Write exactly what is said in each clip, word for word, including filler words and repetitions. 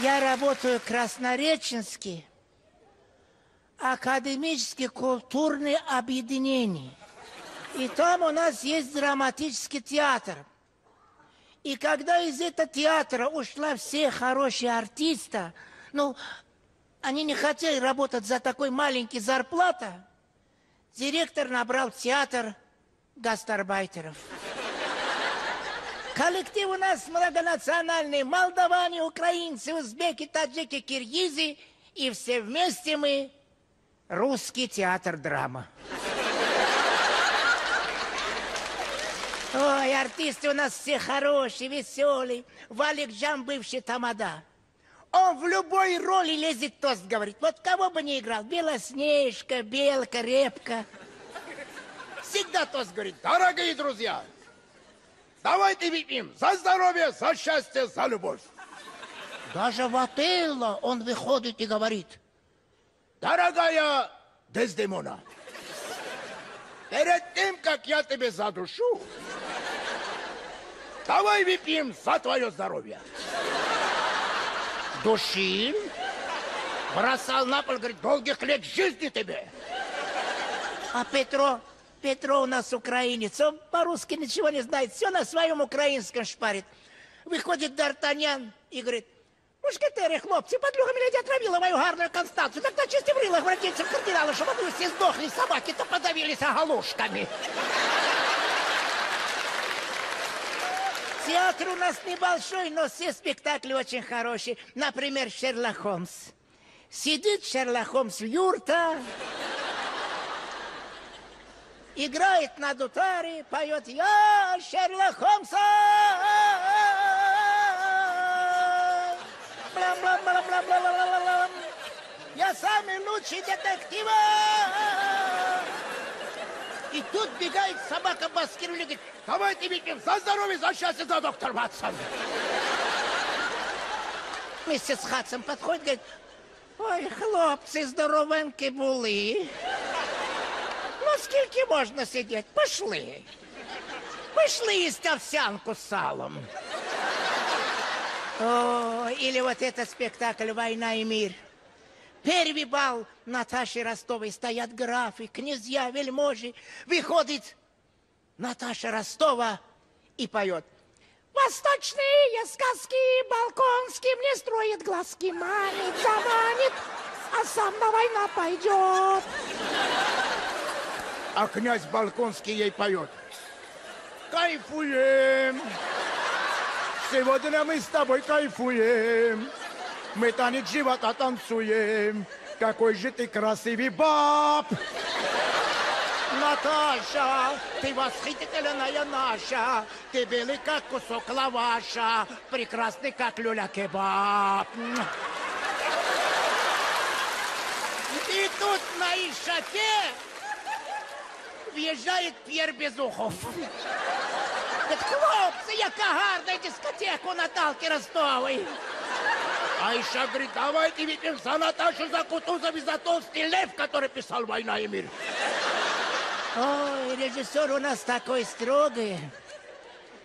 Я работаю в Краснореченске, академически культурное объединение. И там у нас есть драматический театр. И когда из этого театра ушла все хорошие артисты, ну, они не хотели работать за такой маленький зарплата, директор набрал театр гастарбайтеров. Коллектив у нас многонациональный. Молдаване, украинцы, узбеки, таджики, киргизы. И все вместе мы русский театр драма. Ой, артисты у нас все хорошие, веселые. Валик Джам, бывший тамада. Он в любой роли лезет тост, говорит. Вот кого бы ни играл. Белоснежка, белка, репка. Всегда тост говорит. Дорогие друзья! Давайте выпьем за здоровье, за счастье, за любовь. Даже в отелло он выходит и говорит. Дорогая Дездемона, перед тем, как я тебе задушу, давай выпьем за твое здоровье. Душил, бросал на пол, говорит, долгих лет жизни тебе. А Петро... Петро у нас украинец, он по-русски ничего не знает, все на своем украинском шпарит. Выходит Д'Артаньян и говорит, мушкетеры, хлопцы, подлюга меня не отравила мою гарную Констанцию, тогда чисто в рилах вратиться в кардиналы, чтобы вы все сдохли, собаки-то подавились оголушками. Театр у нас небольшой, но все спектакли очень хорошие. Например, Шерлок Холмс. Сидит Шерлок Холмс в юрта... Играет на дутаре, поет «Я Шерлок Холмса!» «Я самый лучший детектив!» И тут бегает собака Баскервилей и говорит «Давайте выпьем за здоровье, за счастье, за доктор Хадсон!» Миссис Хадсон подходит и говорит «Ой, хлопцы, здоровенки були!» Сколько можно сидеть? Пошли. Пошли есть овсянку с салом. О, или вот этот спектакль «Война и мир». Первый бал Наташи Ростовой. Стоят графы, князья, вельможи. Выходит Наташа Ростова и поет. Восточные сказки Балконский мне строит глазки. Манит, заманит, а сам на войну пойдет. А князь Балконский ей поет. Кайфуем. Сегодня мы с тобой кайфуем. Мы танец живота танцуем. Какой же ты красивый баб. Наташа, ты восхитительная наша. Ты белый, как кусок лаваша. Прекрасный, как люля-кебаб. И тут на ишаке... Въезжает Пьер Безухов. Говорит, хлопцы, яка гарна дискотеку Наталки Ростовой. А еще говорит, давайте выпьем за Наташу, за Кутузов и за Толстый Лев, который писал «Война и мир». Ой, режиссер у нас такой строгий.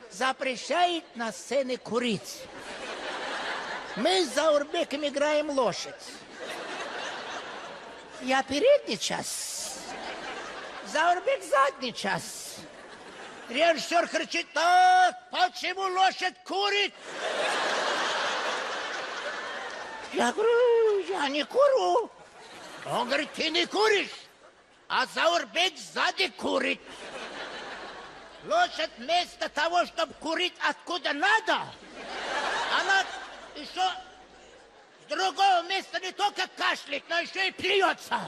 Запрещает на сцене курить. Мы с Заурбеком играем лошадь. Я передний час. Заур-бек задний час. Режиссер кричит, так, почему лошадь курит? Я говорю, я не курю. Он говорит, ты не куришь, а Заур-бек сзади курит. Лошадь вместо того, чтобы курить откуда надо, она еще с другого места не только кашляет, но еще и плюется.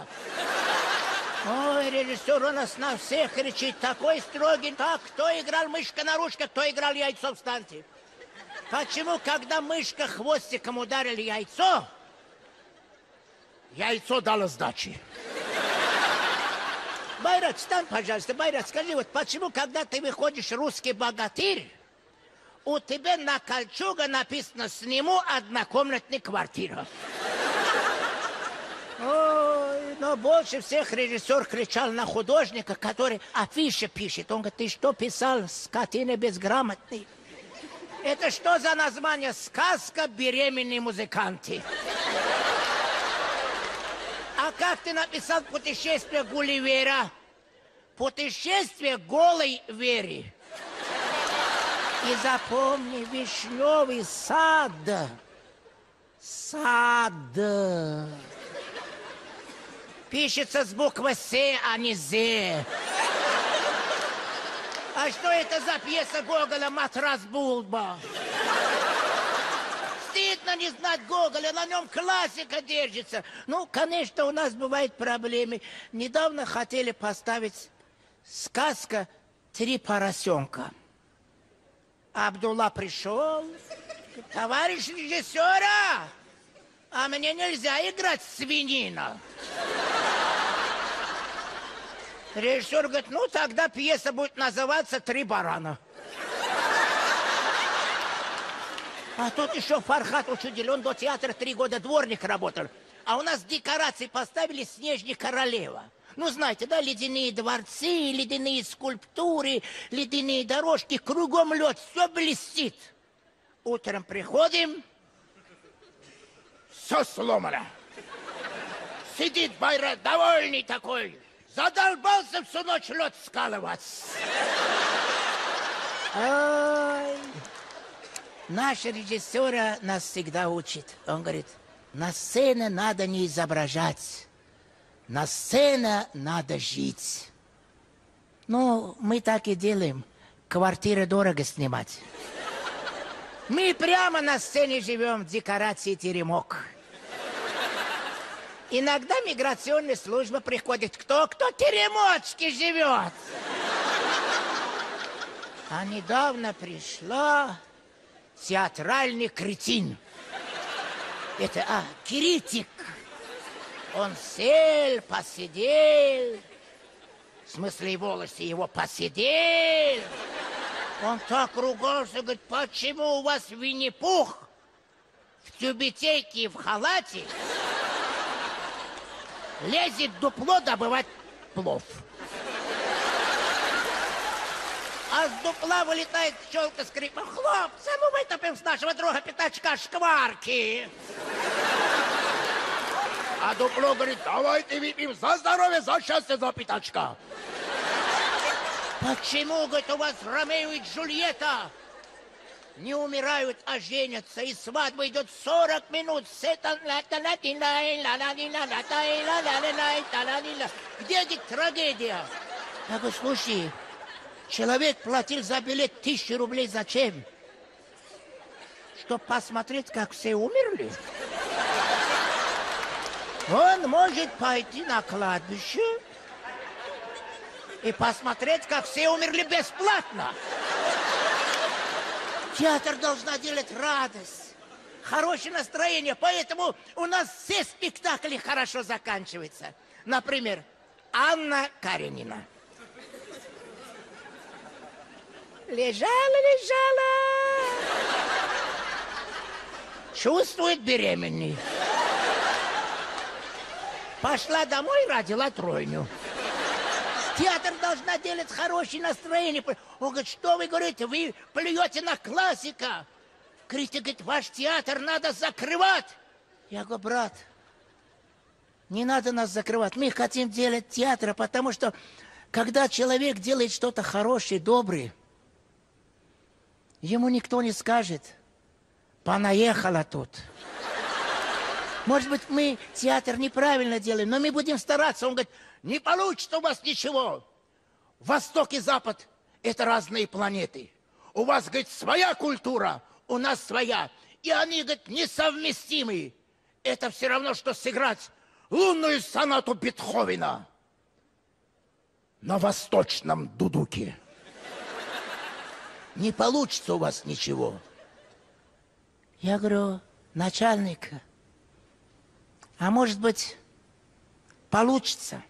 Ой, режиссер у нас на всех кричит, такой строгий. Так, кто играл мышка-нарушка, кто играл яйцо, встаньте. Почему, когда мышка хвостиком ударили яйцо, яйцо дало сдачи? Байрат, встань, пожалуйста. Байрат, скажи, вот почему, когда ты выходишь русский богатырь, у тебя на кольчуге написано «Сниму однокомнатную квартиру». Ой, но больше всех режиссер кричал на художника, который афиши пишет. Он говорит, ты что писал, скотина безграмотный? Это что за название? Сказка «Беременные музыканты». А как ты написал «Путешествие Гулливера»? «Путешествие голой Веры». И запомни, вишневый сад. Сад. Пишется с буквы «С», а не «З». А что это за пьеса Гоголя «Матрас Булба»? Стыдно не знать Гоголя, на нем классика держится. Ну, конечно, у нас бывают проблемы. Недавно хотели поставить сказка «Три поросенка». Абдулла пришел. Товарищ режиссера, а мне нельзя играть свинина. Режиссер говорит, ну тогда пьеса будет называться «Три барана». А тут еще Фархат учудил, он до театра три года дворник работал. А у нас декорации поставили «Снежная королева». Ну, знаете, да, ледяные дворцы, ледяные скульптуры, ледяные дорожки, кругом лед, все блестит. Утром приходим, все сломано. Сидит Байрат довольный такой. Задолбался всю ночь лед скалывать. Ай. Наш режиссер нас всегда учит. Он говорит, на сцене надо не изображать. На сцене надо жить. Ну, мы так и делаем. Квартиры дорого снимать. Мы прямо на сцене живем, декорации теремок. Иногда миграционная служба приходит. Кто, кто теремочки живет? А недавно пришла театральный кретин. Это, а, критик. Он сел, посидел. В смысле, волосы его посидел. Он так ругался, говорит, почему у вас Винни-Пух в тюбетейке и в халате лезет в дупло добывать плов. А с дупла вылетает пчелка с криком. Хлопцы, мы вытопим с нашего друга Пятачка шкварки. А дупло говорит, давайте выпьем за здоровье, за счастье, за Пятачка. Почему, говорит, у вас Ромео и Джульетта не умирают, а женятся, и свадьба идет сорок минут. Где здесь трагедия? Я говорю, слушай, человек платил за билет тысячу рублей зачем? Чтобы посмотреть, как все умерли. Он может пойти на кладбище и посмотреть, как все умерли бесплатно. Театр должна делать радость, хорошее настроение, поэтому у нас все спектакли хорошо заканчиваются. Например, Анна Каренина. Лежала, лежала. Чувствует беременный. Пошла домой, родила тройню. Театр должна делать хорошее настроение. Он говорит, что вы говорите, вы плюете на классика. Критик говорит, ваш театр надо закрывать. Я говорю, брат, не надо нас закрывать. Мы хотим делать театр, потому что, когда человек делает что-то хорошее, доброе, ему никто не скажет, понаехала тут. Может быть, мы театр неправильно делаем, но мы будем стараться. Он говорит, не получится у вас ничего. Восток и Запад – это разные планеты. У вас, говорит, своя культура, у нас своя. И они, говорит, несовместимы. Это все равно, что сыграть лунную сонату Бетховена на восточном дудуке. Не получится у вас ничего. Я говорю, начальник, а может быть, получится?